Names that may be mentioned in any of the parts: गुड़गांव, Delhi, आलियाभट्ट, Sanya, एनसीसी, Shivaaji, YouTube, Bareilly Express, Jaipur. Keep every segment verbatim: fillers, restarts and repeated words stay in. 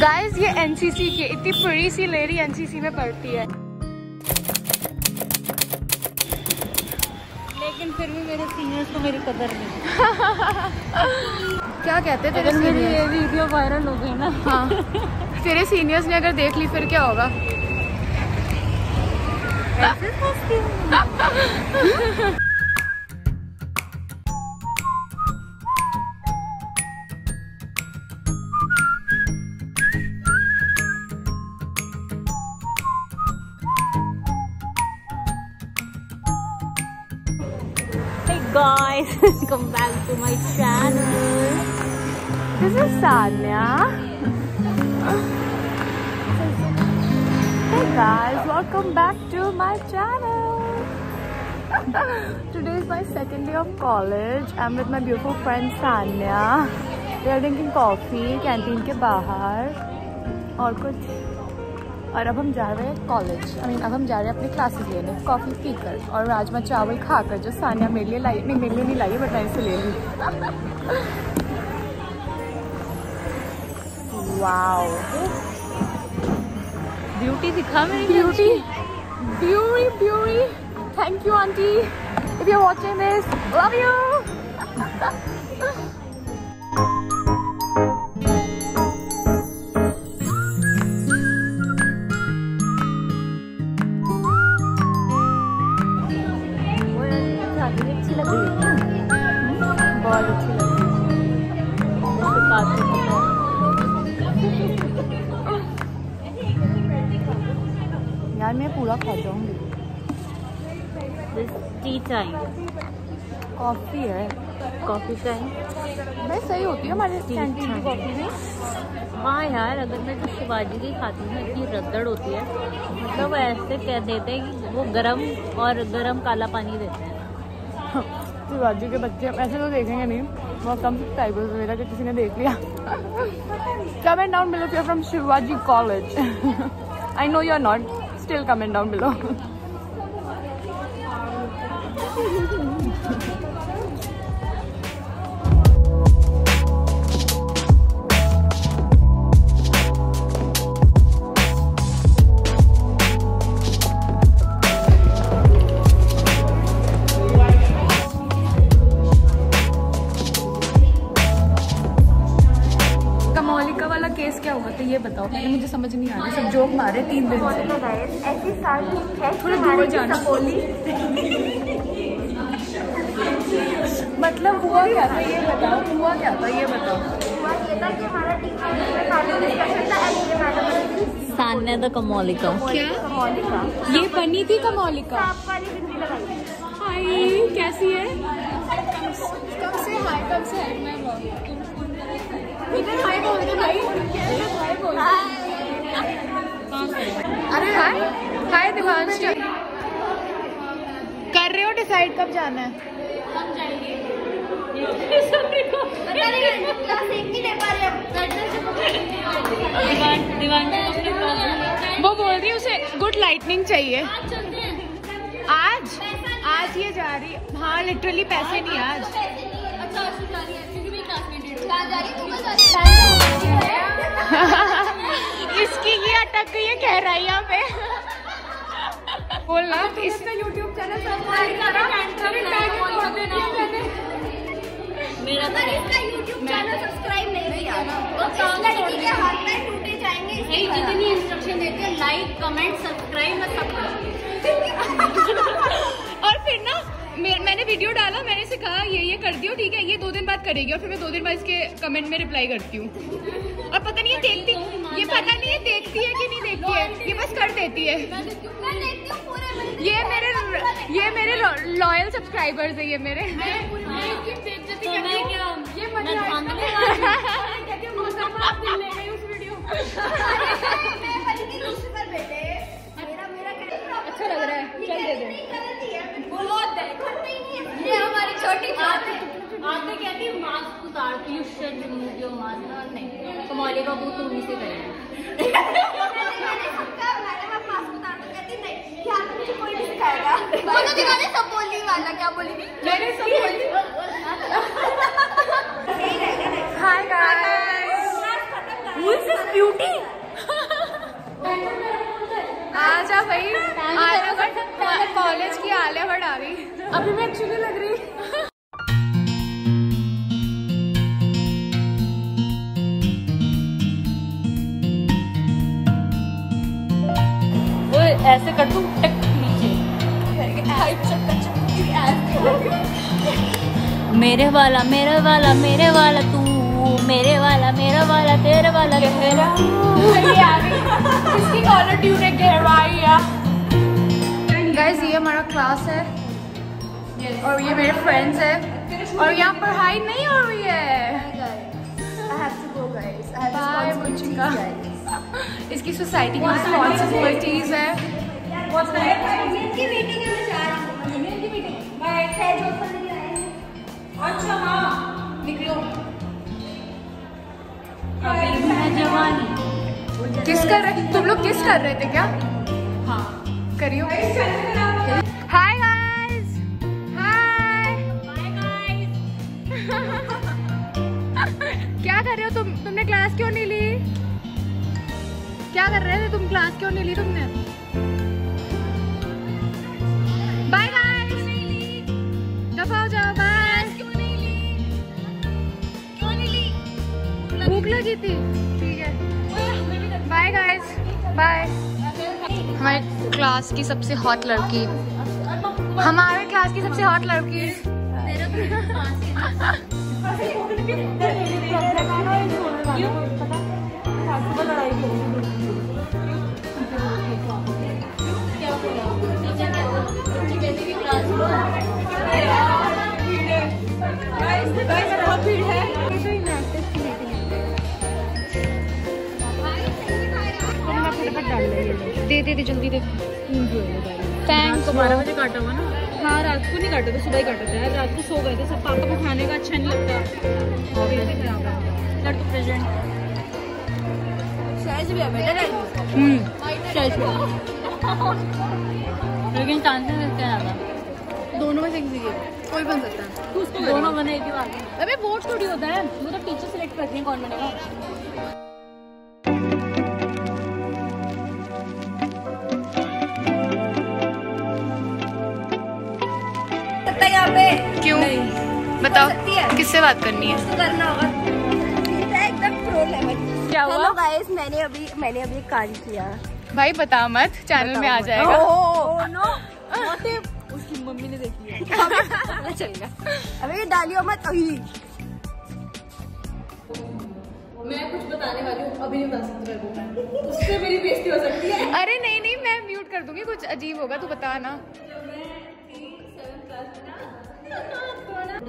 Guys ये एनसीसी की इतनी प्यारी सी लेडी एनसीसी में पढ़ती है, लेकिन फिर भी मेरे सीनियर्स को मेरी कदर नहीं। क्या कहते तेरे मेरी ये वीडियो वायरल हो गई ना, हाँ तेरे सीनियर्स ने अगर देख ली फिर क्या होगा? Guys, come back to my channel. This is Sanya. Hey guys, welcome back to my channel. Today is my second day of college. I'm with my beautiful friend Sanya. We are drinking coffee canteen के बाहर और कुछ और अब हम जा रहे हैं कॉलेज, आई मीन अब हम जा रहे हैं अपनी क्लासेस लेने, कॉफ़ी पीकर और राजमा चावल खाकर जो सानिया मेरे लिए लाई, नहीं मेरे लिए नहीं लाई बट मैं इसे ले ली। वाओ ब्यूटी दिखा मेरी, beauty beauty beauty. Thank you aunty, if you are watching this, love you. यार मैं पूरा खा जाऊंगी। टी टाइम कॉफ़ी है, कॉफ़ी टाइम भाई सही होती है हमारे कैंटीन की कॉफ़ी में। हाँ यार अगर मैं तो शिवाजी की खाती हूँ, इतनी रद्दड़ होती है, मतलब तो ऐसे कह देते हैं कि वो गरम और गरम काला पानी देते हैं। शिवाजी के बच्चे ऐसे तो देखेंगे नहीं, बहुत कम टाइगर वगैरह कि किसी ने देख लिया। Comment down below you are from Shivaji college. I know you are not, still comment down below. Case क्या हुआ तो ये बताओ, पहले मुझे समझ नहीं आ रही, सब जोक मारे तीन दिन से, मतलब हुआ क्या था ये बताओ, हुआ क्या था ये बताओ। सान्या द कमोलिका, क्या ये बनी थी कमोलिका? हाय कैसी है? कब से हाय कब से है भाई बोल रहे भाई, भाई बोल रहे। अरे हाय हाय दिवांश, कर रहे हो डिसाइड कब जाना है? कब जाएंगे? वो बोल रही है उसे गुड लाइटनिंग चाहिए आज, आज ये जा रही है। हाँ लिटरली पैसे नहीं आज, इसकी ये अटक गई है कह रहा है यहाँ पे। बोलना इसका यूट्यूब चैनल सब्सक्राइब करा, मेरा इसका यूट्यूब चैनल सब्सक्राइब नहीं किया, लड़की के हाथ में टूटे जाएंगे। जितनी इंस्ट्रक्शन देते हैं लाइक कमेंट सब्सक्राइब मैं सब करूँगी। और फिर ना मैंने वीडियो डाला, मैंने इसे कहा ये ये कर दियो ठीक है, ये दो दिन बाद करेगी और फिर मैं दो दिन बाद इसके कमेंट में रिप्लाई करती हूँ। और पता नहीं ये देखती, ये पता नहीं ये देखती है कि नहीं देखती है, ये बस कर देती है। ये मेरे ये मेरे लॉयल सब्सक्राइबर्स है, ये मेरे अच्छा लग रहा है कहती मास्क उतारती है, कमौली का वो तुम ही से करेंगे। ब्यूटी। आजा भाई, आलियाभट्ट कॉलेज की आलियाभट्ट आ रही। अभी मैं अच्छी नहीं लग रही। ऐसे कर दूं टक नीचे मेरे वाला मेरे वाला मेरे वाला तू मेरे वाला मेरा वाला तेरे वाला तेरा। इसकी कॉलर ट्यून है गहराई। गाइस ये हमारा क्लास है और ये मेरे फ्रेंड्स हैं और यहाँ पढ़ाई नहीं हो रही है। इसकी सोसाइटी की रिस्पॉन्सिबिलिटीज है। किस कर रहे तुम लोग? किस कर रहे थे क्या? हाँ करियो। Hi guys, hi hi guys. क्या कर रहे हो तुम? तुमने क्लास क्यों नहीं ली? क्या कर रहे थे तुम? क्लास क्यों नहीं ली तुमने? Bye bye. दफा हो जाओ। बाय। क्यों नहीं ली? क्यों नहीं ली? भूख लगी थी। ठीक है बाय गाइस, बाय। हमारे क्लास की सबसे हॉट लड़की, हमारे क्लास की सबसे हॉट लड़की। दे दे दे जल्दी दे। थैंक्स। बारह बजे काटा हुआ ना? हाँ रात को नहीं काटा था, सुबह ही काटा था। रात को सो गए थे सब। पापा को खाने का अच्छा नहीं लगता। प्रेजेंट भी है हम्म, लेकिन चांसेस देते हैं दोनों में से किसी के। कोई बन सकता है, उसको दोनों बने एक ही बात। अबे बोर्ड थोड़ी होता है, वो तो टीचर सेलेक्ट करते हैं कौन बनेगा। यहाँ पे क्यों बताओ? किससे बात करनी है? करना होगा एकदम प्रो लेवल। हेलो गाइस, मैंने अभी मैंने अभी काम किया। भाई बता मत, चैनल में आ जाएगा। ओह नो, उसकी मम्मी ने देखी है। पता चलेगा। अबे ये डालियो मत। अभी मैं कुछ बताने वाली हूँ, अभी नहीं बता सकती। उससे मेरी बेइज्जती हो सकती है। अरे नहीं नहीं, मैं म्यूट कर दूंगी। कुछ अजीब होगा तो बताना।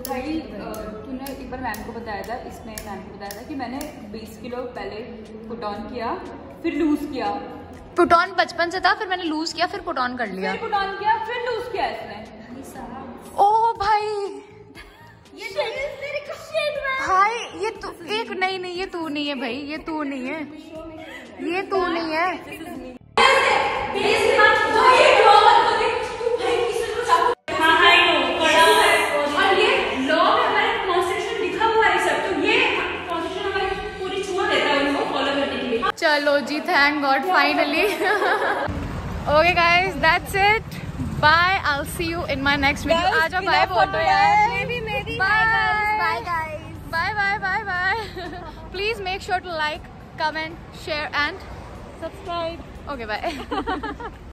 भाई तूने एक बार मैम को बताया था, इसमें मैम को बताया था कि मैंने बीस किलो पहले पुट ऑन किया, फिर लूज किया। पुट ऑन बचपन से था, फिर मैंने लूज किया, फिर पुट ऑन कर लिया, फिर पुट ऑन किया, फिर लूज किया इसने। ओह भाई ये तेरे को शेड में। भाई ये तू एक नहीं नहीं ये तू नहीं है भाई, ये तू नहीं है, ये तू नहीं है। चलो जी, thank God finally. Okay guys, that's it. Bye, I will see you in my next video. आ जाओ बाय फोटो यार। मेरी मेरी bye guys, bye guys, bye bye bye bye. Please make sure to like, comment, share and subscribe. Okay bye.